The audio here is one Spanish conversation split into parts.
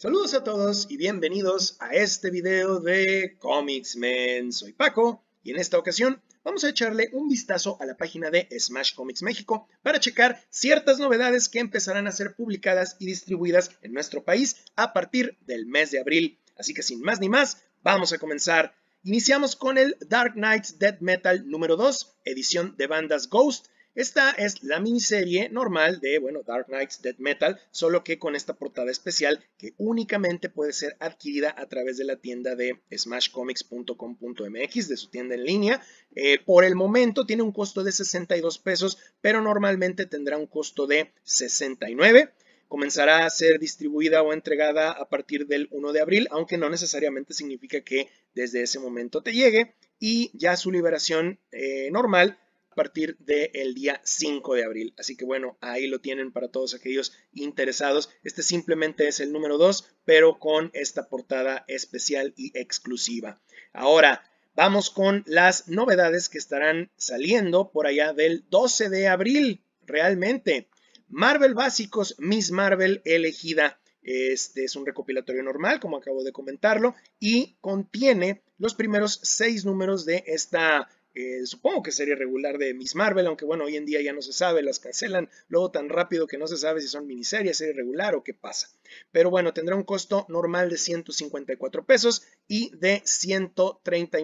Saludos a todos y bienvenidos a este video de ComiXmen. Soy Paco y en esta ocasión vamos a echarle un vistazo a la página de Smash Comics México para checar ciertas novedades que empezarán a ser publicadas y distribuidas en nuestro país a partir del mes de abril. Así que sin más ni más, vamos a comenzar. Iniciamos con el Dark Nights: Death Metal número 2, edición de bandas Ghost. Esta es la miniserie normal de, Dark Nights Death Metal, solo que con esta portada especial que únicamente puede ser adquirida a través de la tienda de smashcomics.com.mx, de su tienda en línea. Por el momento tiene un costo de 62 pesos, pero normalmente tendrá un costo de 69. Comenzará a ser distribuida o entregada a partir del 1 de abril, aunque no necesariamente significa que desde ese momento te llegue. Y ya su liberación normal a partir del día 5 de abril. Así que bueno, ahí lo tienen para todos aquellos interesados. Este simplemente es el número 2, pero con esta portada especial y exclusiva. Ahora, vamos con las novedades que estarán saliendo por allá del 12 de abril, realmente. Marvel Básicos, Miss Marvel Elegida. Este es un recopilatorio normal, como acabo de comentarlo, y contiene los primeros 6 números de esta supongo que sería regular de Miss Marvel, aunque bueno, hoy en día ya no se sabe, las cancelan luego tan rápido que no se sabe si son miniseries, serie regular o qué pasa. Pero bueno, tendrá un costo normal de 154 pesos y de 130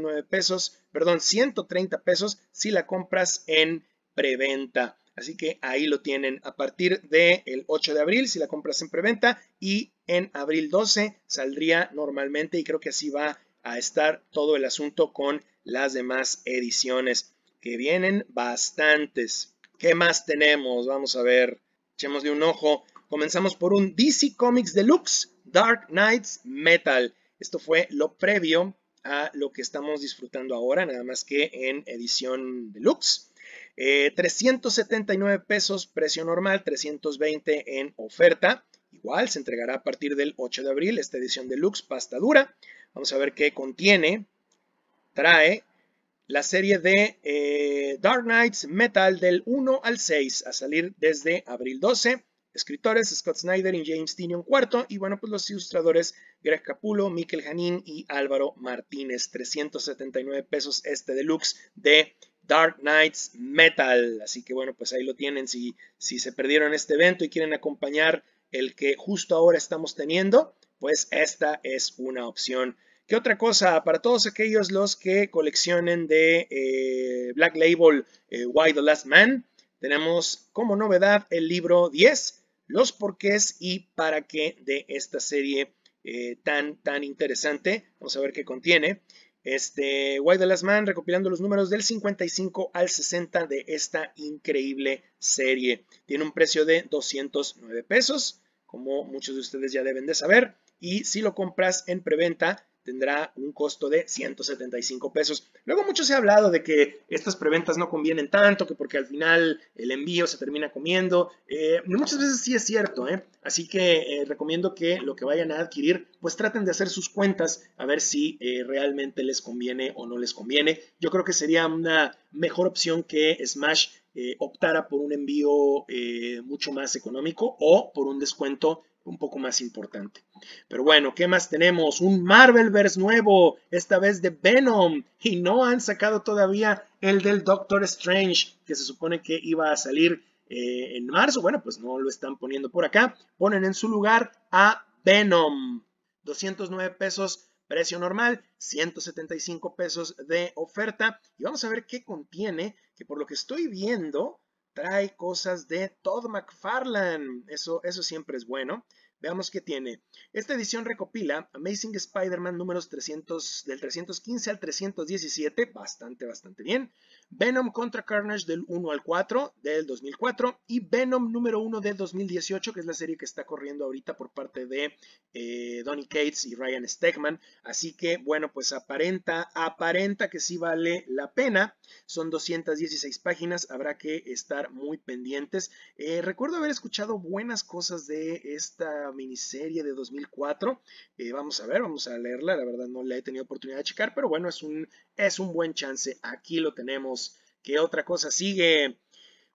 pesos si la compras en preventa. Así que ahí lo tienen a partir del 8 de abril si la compras en preventa, y en abril 12 saldría normalmente, y creo que así va a estar todo el asunto con las demás ediciones, que vienen bastantes. ¿Qué más tenemos? Vamos a ver, echémosle un ojo. Comenzamos por un DC Comics Deluxe, Dark Nights Metal. Esto fue lo previo a lo que estamos disfrutando ahora, nada más que en edición Deluxe. 379 pesos precio normal, 320 en oferta. Igual se entregará a partir del 8 de abril esta edición Deluxe, pasta dura. Vamos a ver qué contiene. Trae la serie de Dark Nights Metal del 1 al 6 a salir desde abril 12. Escritores Scott Snyder y James Tynion IV, y bueno, pues los ilustradores Greg Capullo, Miquel Janín y Álvaro Martínez. 379 pesos este deluxe de Dark Nights Metal. Así que bueno, pues ahí lo tienen si se perdieron este evento y quieren acompañar el que justo ahora estamos teniendo, pues esta es una opción. ¿Qué otra cosa? Para todos aquellos los que coleccionen de Black Label, Y the Last Man, tenemos como novedad el libro 10, los porqués y para qué de esta serie tan interesante. Vamos a ver qué contiene. Y the Last Man, recopilando los números del 55 al 60 de esta increíble serie. Tiene un precio de 209 pesos, como muchos de ustedes ya deben de saber. Y si lo compras en preventa, tendrá un costo de 175 pesos. Luego mucho se ha hablado de que estas preventas no convienen tanto, que porque al final el envío se termina comiendo. Muchas veces sí es cierto, así que recomiendo que lo que vayan a adquirir, pues traten de hacer sus cuentas a ver si realmente les conviene o no les conviene. Yo creo que sería una mejor opción que Smash optara por un envío mucho más económico o por un descuento un poco más importante. Pero bueno, ¿qué más tenemos? Un Marvelverse nuevo, esta vez de Venom, y no han sacado todavía el del Doctor Strange, que se supone que iba a salir en marzo. Bueno, pues no lo están poniendo por acá, ponen en su lugar a Venom. 209 pesos precio normal, 175 pesos de oferta, y vamos a ver qué contiene, que por lo que estoy viendo trae cosas de Todd McFarlane. Eso siempre es bueno. Veamos qué tiene. Esta edición recopila Amazing Spider-Man números del 315 al 317. Bastante bien. Venom contra Carnage del 1 al 4 del 2004. Y Venom número 1 del 2018, que es la serie que está corriendo ahorita por parte de Donny Cates y Ryan Stegman. Así que bueno, pues aparenta que sí vale la pena. Son 216 páginas. Habrá que estar muy pendientes. Recuerdo haber escuchado buenas cosas de esta miniserie de 2004. Vamos a ver, vamos a leerla, la verdad no la he tenido oportunidad de checar, pero bueno, es un buen chance. Aquí lo tenemos. ¿Qué otra cosa sigue?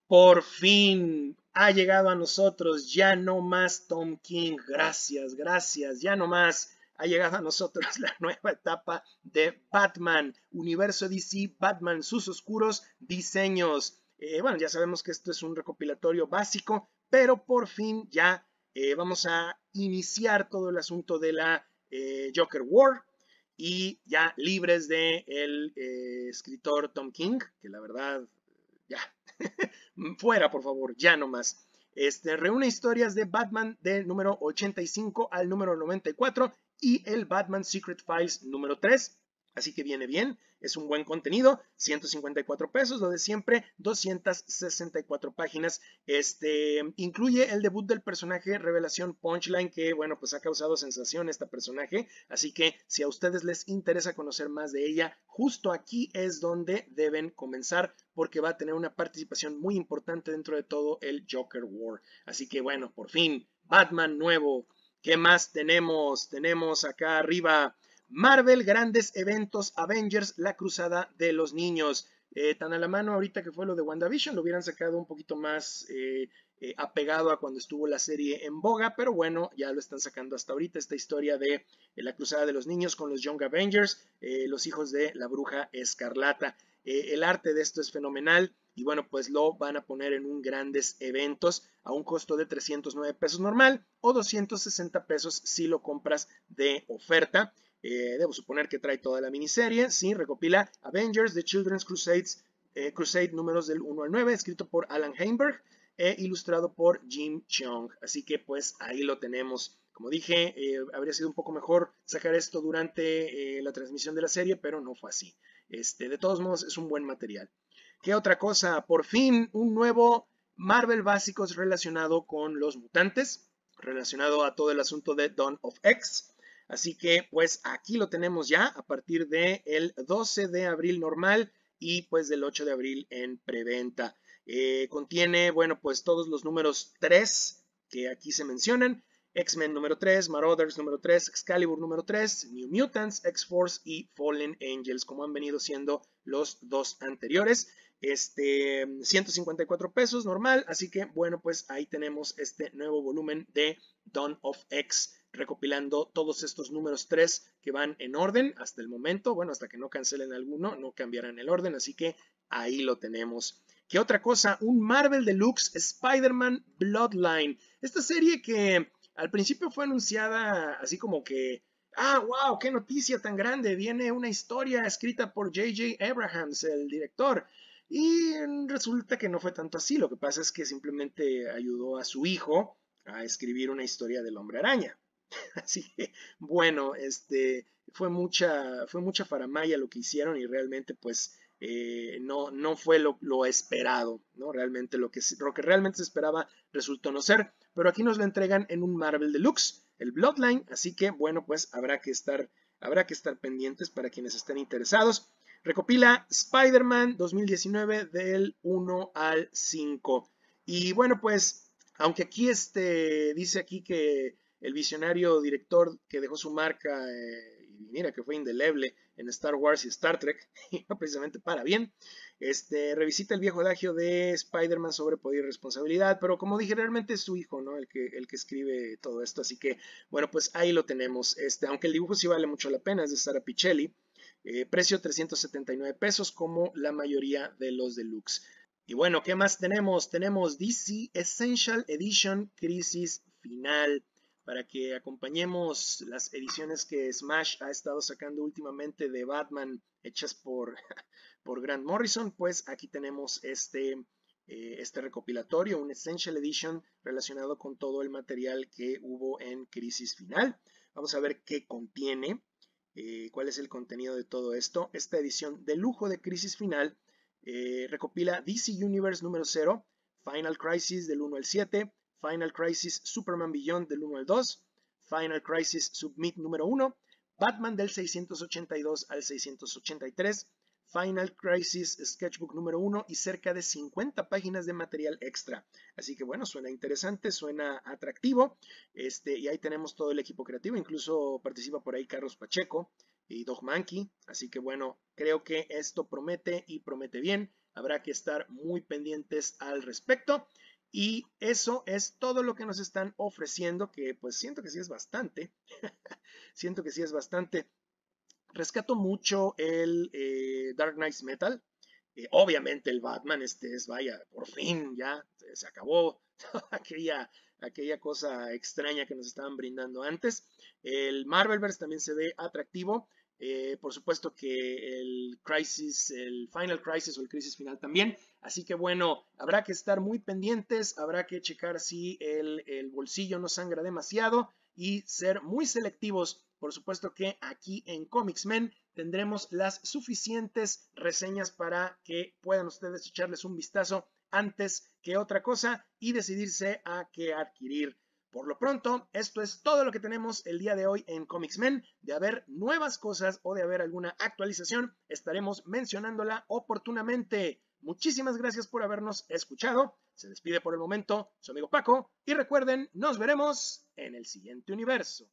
Por fin, ha llegado a nosotros, ya no más Tom King, gracias, gracias, ya no más. Ha llegado a nosotros la nueva etapa de Batman, Universo DC, Batman, sus oscuros diseños. Bueno, ya sabemos que esto es un recopilatorio básico, pero por fin ya vamos a iniciar todo el asunto de la Joker War y ya libres del escritor Tom King, que la verdad, ya, fuera por favor, ya no más. Reúne historias de Batman del número 85 al número 94 y el Batman Secret Files número 3. Así que viene bien, es un buen contenido, 154 pesos, lo de siempre, 264 páginas. Incluye el debut del personaje Revelación Punchline, que bueno, pues ha causado sensación este personaje. Así que si a ustedes les interesa conocer más de ella, justo aquí es donde deben comenzar, porque va a tener una participación muy importante dentro de todo el Joker War. Así que bueno, por fin, Batman nuevo. ¿Qué más tenemos? Tenemos acá arriba... Marvel, grandes eventos, Avengers, la cruzada de los niños. Tan a la mano ahorita que fue lo de WandaVision, lo hubieran sacado un poquito más apegado a cuando estuvo la serie en boga, pero bueno, ya lo están sacando hasta ahorita, esta historia de la cruzada de los niños con los Young Avengers, los hijos de la Bruja Escarlata. El arte de esto es fenomenal y bueno, pues lo van a poner en un grandes eventos a un costo de 309 pesos normal o 260 pesos si lo compras de oferta. Debo suponer que trae toda la miniserie. Sí, recopila Avengers The Children's Crusade números del 1 al 9, escrito por Alan Heimberg e ilustrado por Jim Chung. Así que pues ahí lo tenemos. Como dije, habría sido un poco mejor sacar esto durante la transmisión de la serie, pero no fue así. De todos modos es un buen material. ¿Qué otra cosa? Por fin un nuevo Marvel Básicos relacionado con los mutantes, relacionado a todo el asunto de Dawn of X. Así que pues aquí lo tenemos ya a partir del 12 de abril normal y pues del 8 de abril en preventa. Contiene, bueno, pues todos los números 3 que aquí se mencionan. X-Men número 3, Marauders número 3, Excalibur número 3, New Mutants, X-Force y Fallen Angels, como han venido siendo los dos anteriores. 154 pesos normal, así que bueno, pues ahí tenemos este nuevo volumen de Dawn of X, recopilando todos estos números 3 que van en orden hasta el momento. Bueno, hasta que no cancelen alguno, no cambiarán el orden, así que ahí lo tenemos. ¿Qué otra cosa? Un Marvel Deluxe Spider-Man Bloodline. Esta serie que al principio fue anunciada así como que, ¡ah, wow! ¡Qué noticia tan grande! Viene una historia escrita por J.J. Abrams, el director. Y resulta que no fue tanto así. Lo que pasa es que simplemente ayudó a su hijo a escribir una historia del Hombre Araña. Así que, bueno, fue mucha faramaya lo que hicieron y realmente, pues, no fue lo esperado, ¿no? Realmente lo que realmente se esperaba resultó no ser. Pero aquí nos lo entregan en un Marvel Deluxe, el Bloodline. Así que, bueno, pues, habrá que estar pendientes para quienes estén interesados. Recopila Spider-Man 2019 del 1 al 5. Y, bueno, pues, aunque aquí dice aquí que el visionario director que dejó su marca, y mira que fue indeleble en Star Wars y Star Trek, y no precisamente para bien, revisita el viejo adagio de Spider-Man sobre poder y responsabilidad, pero como dije, realmente es su hijo, ¿no? El que escribe todo esto, así que, bueno, pues ahí lo tenemos. Aunque el dibujo sí vale mucho la pena, es de Sara Pichelli, precio 379 pesos, como la mayoría de los deluxe. Y bueno, ¿qué más tenemos? Tenemos DC Essential Edition Crisis Final, para que acompañemos las ediciones que Smash ha estado sacando últimamente de Batman, hechas por Grant Morrison. Pues aquí tenemos este recopilatorio, un Essential Edition relacionado con todo el material que hubo en Crisis Final. Vamos a ver qué contiene, cuál es el contenido de todo esto. Esta edición de lujo de Crisis Final recopila DC Universe número 0, Final Crisis del 1 al 7, Final Crisis Superman Beyond del 1 al 2, Final Crisis Submit número 1, Batman del 682 al 683, Final Crisis Sketchbook número 1 y cerca de 50 páginas de material extra. Así que bueno, suena interesante, suena atractivo. Y ahí tenemos todo el equipo creativo, incluso participa por ahí Carlos Pacheco y Dog Monkey. Así que bueno, creo que esto promete y promete bien. Habrá que estar muy pendientes al respecto. Y eso es todo lo que nos están ofreciendo, que pues siento que sí es bastante. Siento que sí es bastante. Rescato mucho el Dark Nights Metal. Obviamente el Batman, este es, vaya, por fin ya se acabó aquella cosa extraña que nos estaban brindando antes. El Marvelverse también se ve atractivo. Por supuesto que el Final Crisis o el Crisis Final también. Así que bueno, habrá que estar muy pendientes, habrá que checar si el bolsillo no sangra demasiado y ser muy selectivos. Por supuesto que aquí en ComiXmen tendremos las suficientes reseñas para que puedan ustedes echarles un vistazo antes que otra cosa y decidirse a qué adquirir. Por lo pronto, esto es todo lo que tenemos el día de hoy en ComiXmen. De haber nuevas cosas o de haber alguna actualización, estaremos mencionándola oportunamente. Muchísimas gracias por habernos escuchado. Se despide por el momento su amigo Paco y recuerden, nos veremos en el siguiente universo.